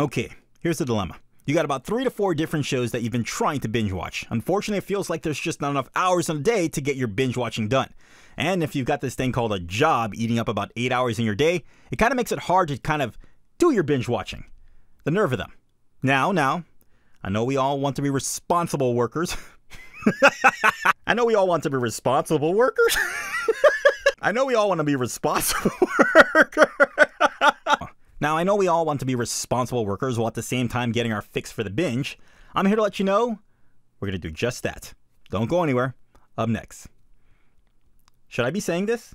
Okay, here's the dilemma. You got about 3 to 4 different shows that you've been trying to binge watch. Unfortunately, it feels like there's just not enough hours in a day to get your binge watching done. And if you've got this thing called a job eating up about 8 hours in your day, it kind of makes it hard to kind of do your binge watching. The nerve of them. Now, I know we all want to be responsible workers. Now, I know we all want to be responsible workers while at the same time getting our fix for the binge. I'm here to let you know we're going to do just that. Don't go anywhere. Up next. Should I be saying this?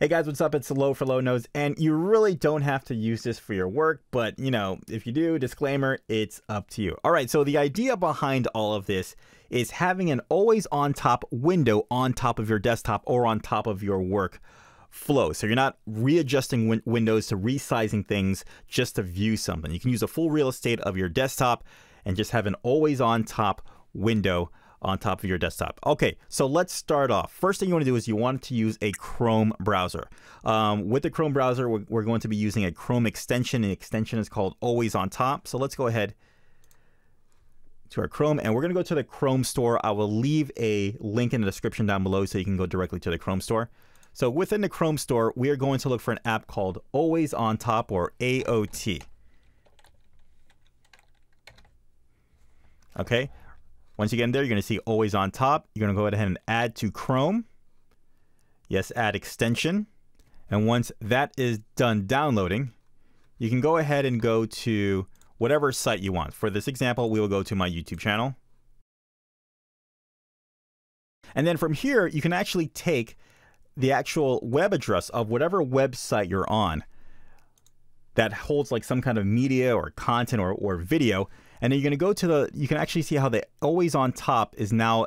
Hey guys, what's up? It's Lo for Lo Knows, and you really don't have to use this for your work, but you know, if you do, disclaimer, it's up to you. All right, so the idea behind all of this is having an always on top window on top of your desktop or on top of your work flow. So you're not readjusting windows to resizing things just to view something. You can use the full real estate of your desktop and just have an always on top window on top of your desktop. Okay, so let's start off. First thing you wanna do is you want to use a Chrome browser. With the Chrome browser, we're going to be using a Chrome extension, and the extension is called Always On Top. So let's go ahead to our Chrome, and we're gonna go to the Chrome store. I will leave a link in the description down below so you can go directly to the Chrome store. So within the Chrome store, we are going to look for an app called Always On Top, or AOT. Okay. Once you get in there, you're going to see Always On Top. You're going to go ahead and add to Chrome. Yes, add extension. And once that is done downloading, you can go ahead and go to whatever site you want. For this example, we will go to my YouTube channel. And then from here, you can actually take the actual web address of whatever website you're on that holds like some kind of media or content or video. And then you're gonna go to the, you can actually see how the Always On Top is now,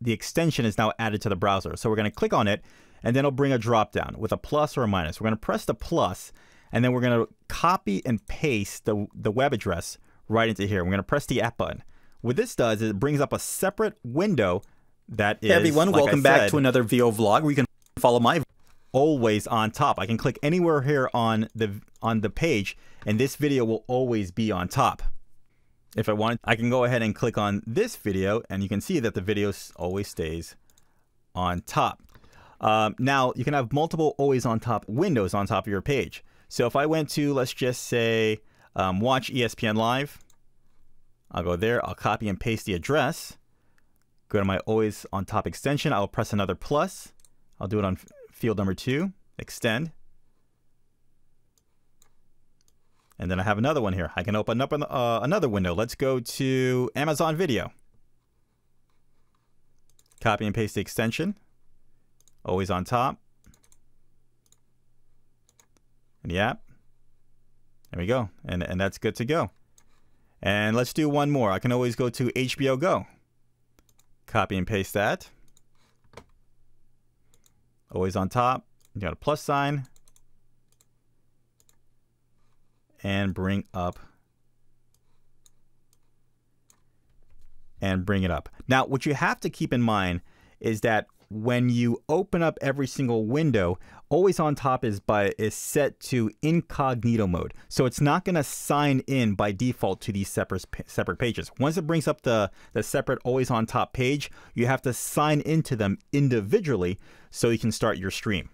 the extension is now added to the browser. So we're gonna click on it, and then it'll bring a drop down with a plus or a minus. We're gonna press the plus, and then we're gonna copy and paste the web address right into here. We're gonna press the app button. What this does is it brings up a separate window that is, hey everyone, like welcome back to another VO vlog where you can follow my Always On Top. I can click anywhere here on the page, and this video will always be on top. If I want, I can go ahead and click on this video, and you can see that the video always stays on top. Now, you can have multiple always on top windows on top of your page. So if I went to, let's just say, watch ESPN Live, I'll go there, I'll copy and paste the address, go to my always on top extension, I'll press another plus, I'll do it on field number 2, extend. And then I have another one here. I can open up another window. Let's go to Amazon Video. Copy and paste the extension. Always on top. And the app. There we go. And that's good to go. And let's do one more. I can always go to HBO Go. Copy and paste that. Always on top. You got a plus sign. And bring up, and bring it up. Now, what you have to keep in mind is that when you open up every single window, always on top is set to incognito mode. So it's not gonna sign in by default to these separate pages. Once it brings up the separate always on top page, you have to sign into them individually so you can start your stream.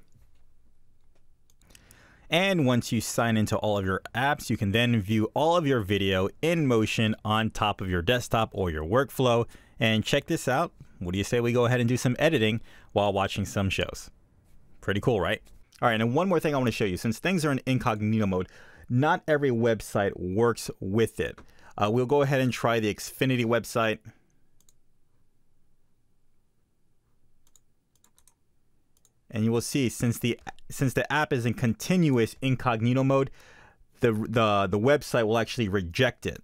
And once you sign into all of your apps, you can then view all of your video in motion on top of your desktop or your workflow. And check this out. What do you say we go ahead and do some editing while watching some shows? Pretty cool, right? All right, and one more thing I want to show you. Since things are in incognito mode, not every website works with it. We'll go ahead and try the Xfinity website. And you will see, since the app is in continuous incognito mode, the website will actually reject it.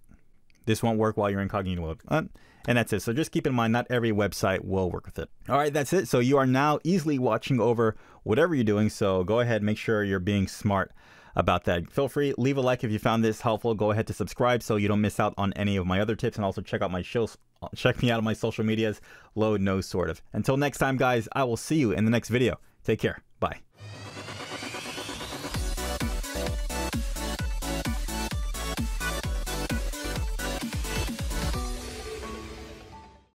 This won't work while you're in incognito mode. And that's it. So just keep in mind, not every website will work with it. All right, that's it. So you are now easily watching over whatever you're doing. So go ahead, make sure you're being smart about that. Feel free, leave a like if you found this helpful. Go ahead to subscribe so you don't miss out on any of my other tips, and also check out my shows. Check me out on my social medias, Lo Knows Sort Of. Until next time, guys, I will see you in the next video. Take care.